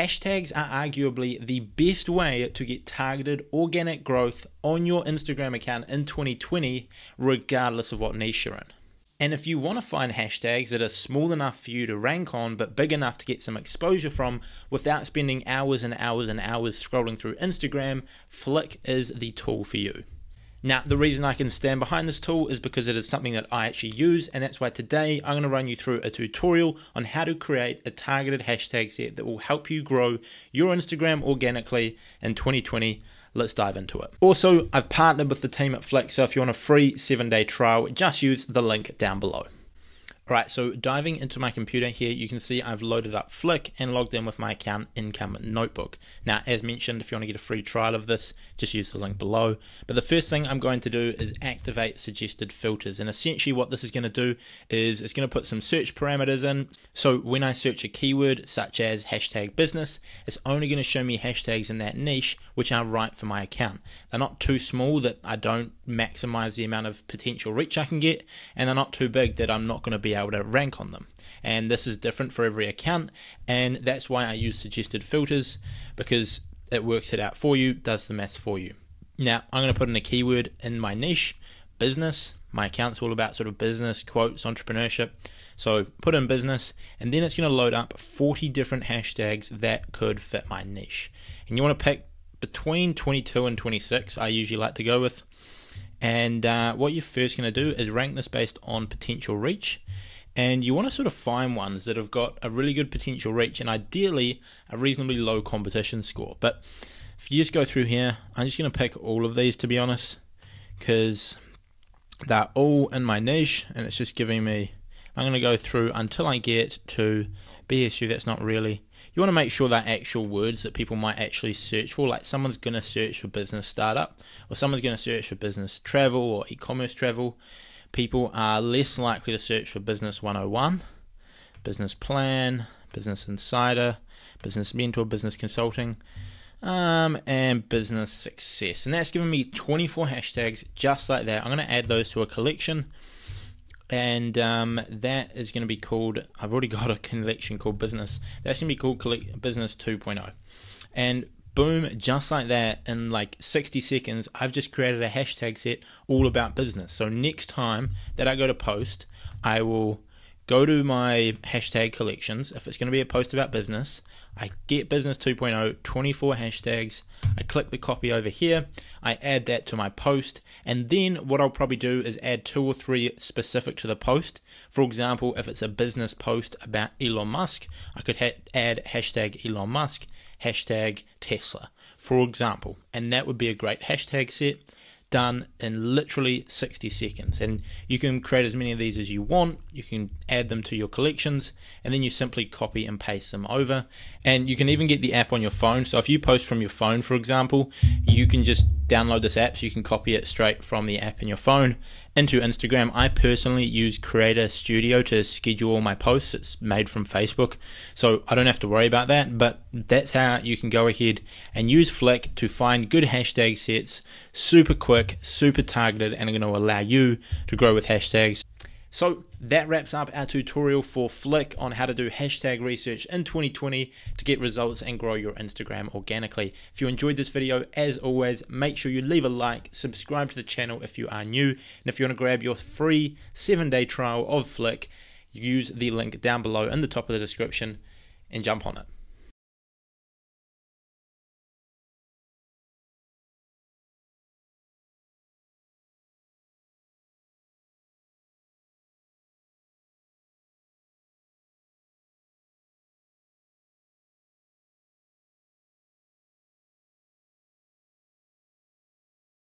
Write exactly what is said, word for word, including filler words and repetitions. hashtags are arguably the best way to get targeted organic growth on your Instagram account in twenty twenty, regardless of what niche you're in. And if you want to find hashtags that are small enough for you to rank on, but big enough to get some exposure from without spending hours and hours and hours scrolling through Instagram, Flick is the tool for you. Now, the reason I can stand behind this tool is because it is something that I actually use, and that's why today I'm going to run you through a tutorial on how to create a targeted hashtag set that will help you grow your Instagram organically in twenty twenty. Let's dive into it. Also, I've partnered with the team at Flick, so if you want a free seven-day trial, just use the link down below. All right, so diving into my computer here, you can see I've loaded up Flick and logged in with my account Income Notebook. Now, as mentioned, if you want to get a free trial of this, just use the link below. But the first thing I'm going to do is activate suggested filters. And essentially what this is going to do is it's going to put some search parameters in. So when I search a keyword such as hashtag business, it's only going to show me hashtags in that niche, which are right for my account. They're not too small that I don't maximize the amount of potential reach I can get, and they're not too big that I'm not going to be able able to rank on them. And this is different for every account, and that's why I use suggested filters, because it works it out for you, does the maths for you. Now I'm going to put in a keyword in my niche, business. My account's all about sort of business, quotes, entrepreneurship. So put in business, and then it's going to load up forty different hashtags that could fit my niche. And you want to pick between twenty-two and twenty-six, I usually like to go with. And uh, what you're first going to do is rank this based on potential reach. And you want to sort of find ones that have got a really good potential reach and ideally a reasonably low competition score. But if you just go through here, I'm just going to pick all of these, to be honest, because they're all in my niche and it's just giving me, I'm going to go through until I get to B S U, that's not really. You want to make sure that actual words that people might actually search for, like someone's going to search for business startup, or someone's going to search for business travel or e-commerce travel. People are less likely to search for business one oh one, business plan, business insider, business mentor, business consulting, um, and business success. And that's given me twenty-four hashtags just like that. I'm going to add those to a collection. And um, that is going to be called, I've already got a collection called business. That's going to be called collect business two point oh. And boom, just like that, in like sixty seconds, I've just created a hashtag set all about business. So next time that I go to post, I will go to my hashtag collections. If it's going to be a post about business, I get business two point oh, twenty-four hashtags. I click the copy over here. I add that to my post. And then what I'll probably do is add two or three specific to the post. For example, if it's a business post about Elon Musk, I could ha- add hashtag Elon Musk, hashtag Tesla, for example. And that would be a great hashtag set, done in literally sixty seconds. And you can create as many of these as you want. You can add them to your collections, and then you simply copy and paste them over. And you can even get the app on your phone. So if you post from your phone, for example, you can just download this app, so you can copy it straight from the app in your phone into Instagram. I personally use Creator Studio to schedule all my posts. It's made from Facebook, so I don't have to worry about that. But that's how you can go ahead and use Flick to find good hashtag sets, super quick, super targeted, and are going to allow you to grow with hashtags. So that wraps up our tutorial for Flick on how to do hashtag research in twenty twenty to get results and grow your Instagram organically. If you enjoyed this video, as always, make sure you leave a like, subscribe to the channel if you are new, and if you want to grab your free seven-day trial of Flick, use the link down below in the top of the description and jump on it.